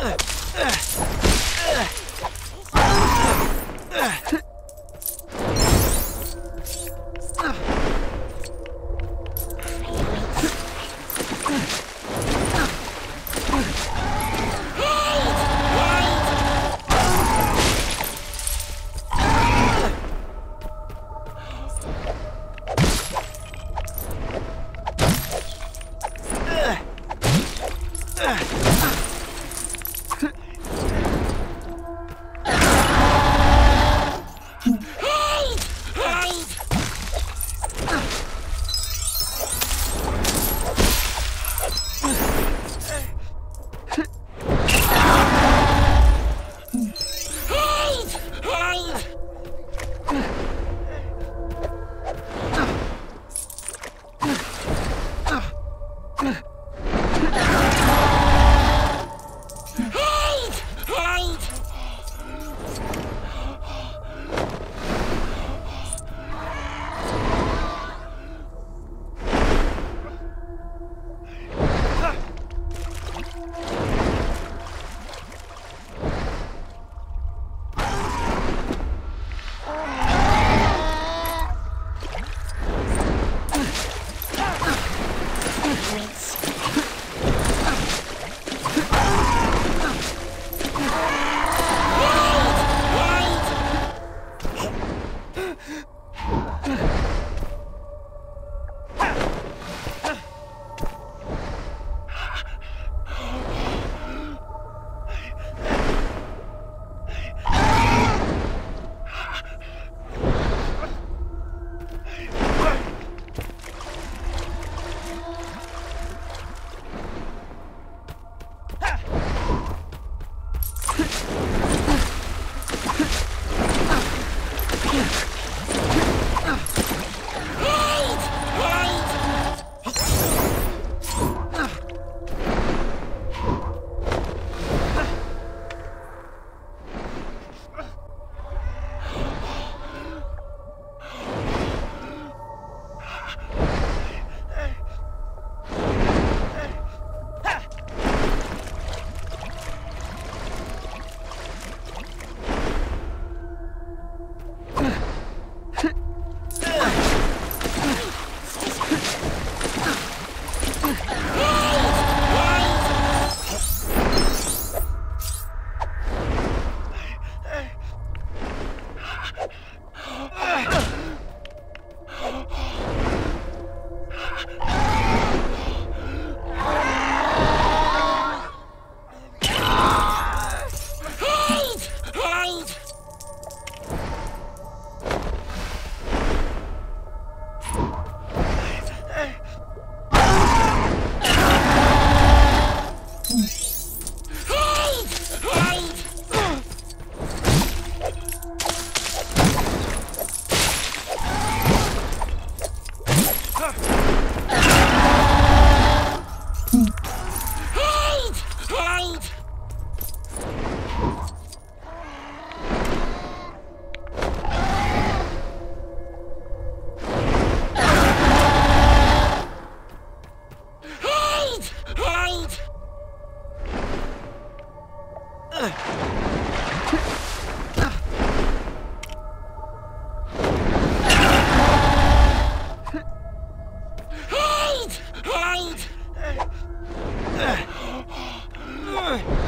Hold! Hold!